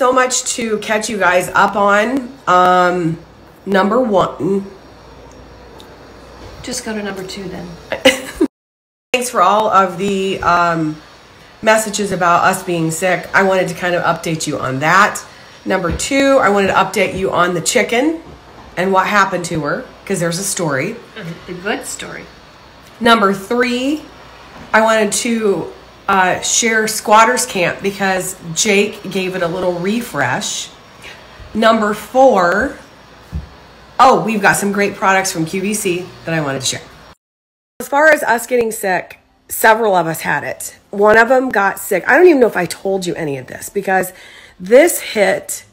so much to catch you guys up on. Number one. Just go to number two then. Thanks for all of the messages about us being sick. I wanted to kind of update you on that. Number two, I wanted to update you on the chicken and what happened to her, because there's a story. The good story. Number three, I wanted to share Squatter's Camp because Jake gave it a little refresh. Number four, oh, we've got some great products from QVC that I wanted to share. As far as us getting sick, several of us had it. One of them got sick. I don't even know if I told you any of this, because this hit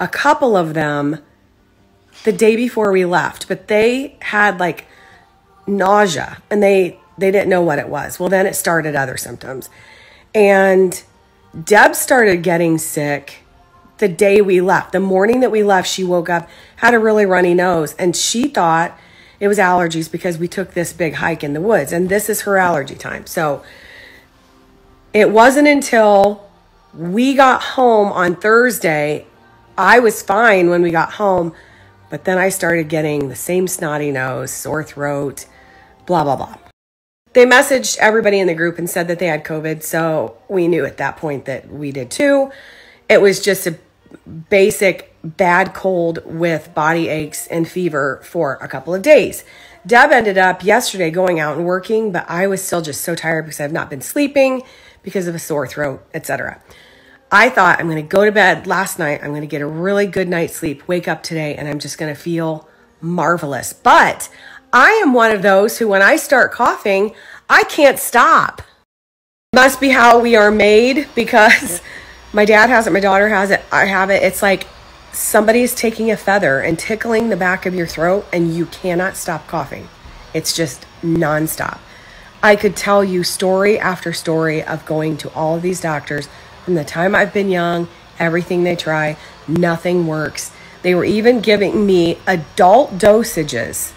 a couple of them the day before we left, but they had like nausea and they didn't know what it was. Well, then it started other symptoms. And Deb started getting sick the day we left. The morning that we left, she woke up, had a really runny nose, and she thought it was allergies because we took this big hike in the woods, and this is her allergy time. So it wasn't until we got home on Thursday. I was fine when we got home, but then I started getting the same snotty nose, sore throat, blah, blah, blah. They messaged everybody in the group and said that they had COVID, so we knew at that point that we did too. It was just a basic bad cold with body aches and fever for a couple of days. Deb ended up yesterday going out and working, but I was still just so tired because I've not been sleeping because of a sore throat, etc. I thought, I'm going to go to bed last night, I'm going to get a really good night's sleep, wake up today, and I'm just going to feel marvelous. But I am one of those who, when I start coughing, I can't stop. Must be how we are made, because my dad has it, my daughter has it, I have it. It's like somebody's taking a feather and tickling the back of your throat and you cannot stop coughing. It's just nonstop. I could tell you story after story of going to all of these doctors from the time I've been young. Everything they try, nothing works. They were even giving me adult dosages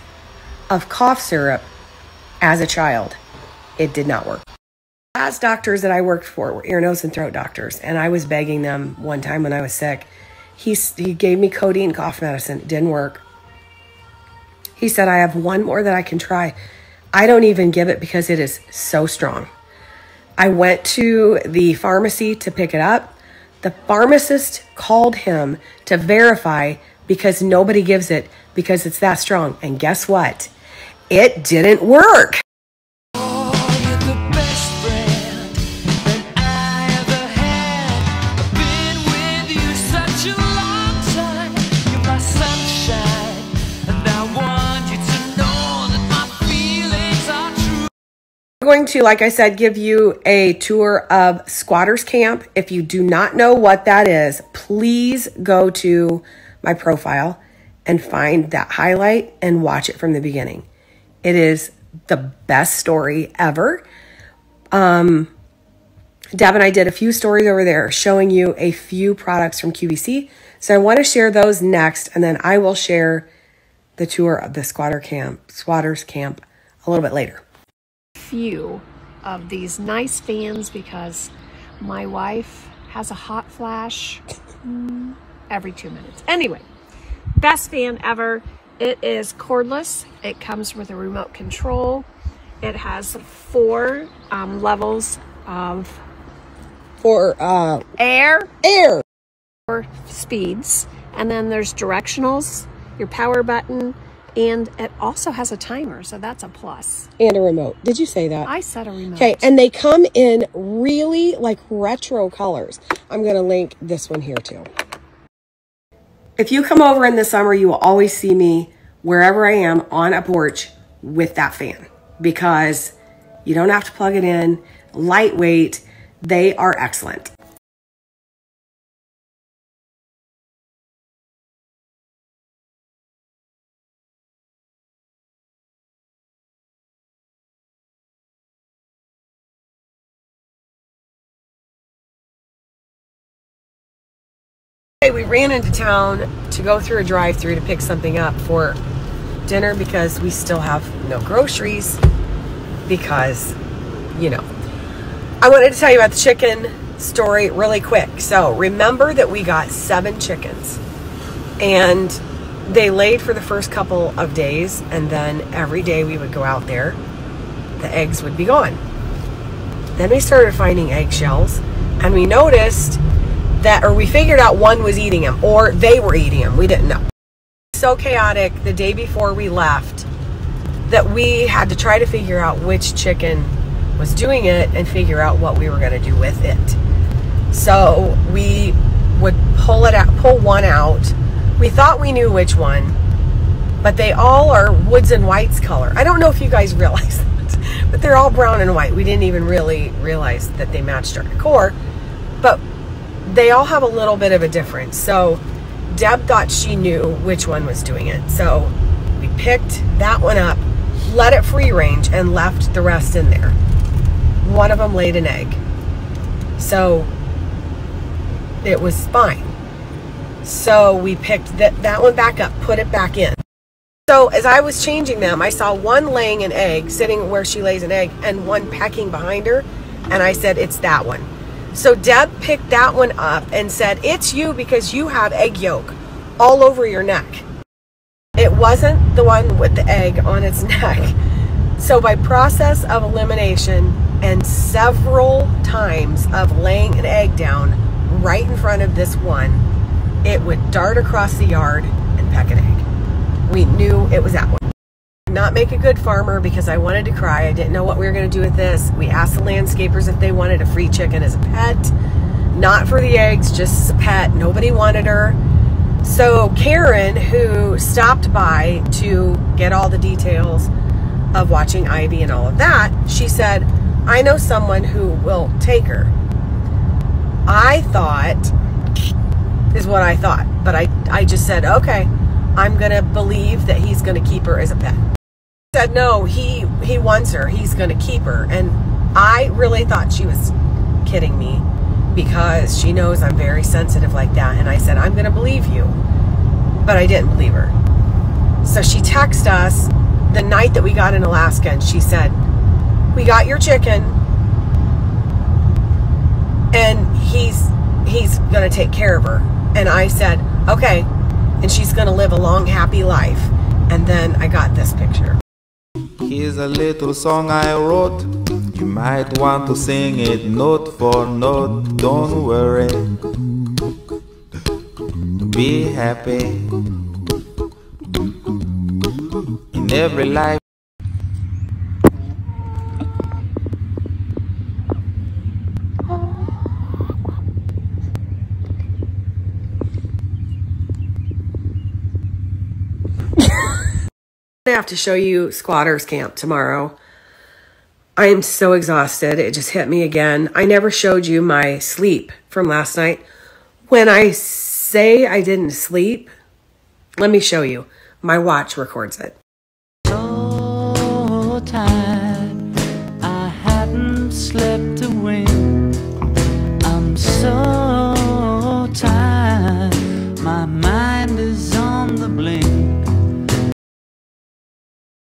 of cough syrup as a child. It did not work. The last doctors that I worked for were ear, nose, and throat doctors, and I was begging them one time when I was sick. He gave me codeine cough medicine. It didn't work. He said, I have one more that I can try. I don't even give it because it is so strong. I went to the pharmacy to pick it up. The pharmacist called him to verify because nobody gives it because it's that strong. And guess what? It didn't work. Oh, you're the best friend that I ever had. I've been with you such a long time. You're my sunshine, and I want you to know that my feelings are true. I'm going to, like I said, give you a tour of Squatter's Camp. If you do not know what that is, please go to my profile and find that highlight and watch it from the beginning. It is the best story ever. Deb and I did a few stories over there showing you a few products from QVC. So I want to share those next, and then I will share the tour of the Squatter's Camp a little bit later. Few of these nice fans because my wife has a hot flash every 2 minutes. Anyway. Best fan ever. It is cordless. It comes with a remote control. It has four levels of air, four speeds, and then there's directionals, your power button, and it also has a timer, so that's a plus. And a remote. Did you say that? I said a remote. Okay, and they come in really like retro colors. I'm going to link this one here too. If you come over in the summer, you will always see me wherever I am on a porch with that fan because you don't have to plug it in, lightweight, they are excellent. We ran into town to go through a drive-thru to pick something up for dinner because we still have no groceries because, you know. I wanted to tell you about the chicken. story really quick. So remember that we got 7 chickens and they laid for the first couple of days, and then every day we would go out there, the eggs would be gone. Then we started finding eggshells, and we noticed that, or we figured out one was eating them, or they were eating them. We didn't know. So chaotic the day before we left that we had to try to figure out which chicken was doing it and figure out what we were going to do with it. So we would pull it out, pull one out. We thought we knew which one, but they all are woods and whites color. I don't know if you guys realize that, but they're all brown and white. We didn't even really realize that they matched our decor, but they all have a little bit of a difference. So Deb thought she knew which one was doing it. So we picked that one up, let it free range, and left the rest in there. One of them laid an egg. So it was fine. So we picked that one back up, put it back in. So as I was changing them, I saw one laying an egg, sitting where she lays an egg, and one pecking behind her. And I said, it's that one. So Deb picked that one up and said, it's you because you have egg yolk all over your neck. It wasn't the one with the egg on its neck. So by process of elimination and several times of laying an egg down right in front of this one, it would dart across the yard and peck an egg. We knew it was that one. Not make a good farmer because I wanted to cry. I didn't know what we were going to do with this. We asked the landscapers if they wanted a free chicken as a pet. Not for the eggs, just as a pet. Nobody wanted her. So Karen, who stopped by to get all the details of watching Ivy and all of that, she said, I know someone who will take her. I thought, is what I thought, but I just said, okay, I'm going to believe that he's going to keep her as a pet. He said, no, he wants her. He's going to keep her. And I really thought she was kidding me, because she knows I'm very sensitive like that. And I said, I'm going to believe you. But I didn't believe her. So she texted us the night that we got in Alaska, and she said, we got your chicken, and he's going to take care of her. And I said, okay, and she's going to live a long, happy life. And then I got this picture. Here's a little song I wrote. You might want to sing it note for note. Don't worry, be happy in every life. I have to show you Squatter's Camp tomorrow. I am so exhausted. It just hit me again. I never showed you my sleep from last night. When I say I didn't sleep, let me show you. My watch records it. So tired, I hadn't slept a wink. I'm so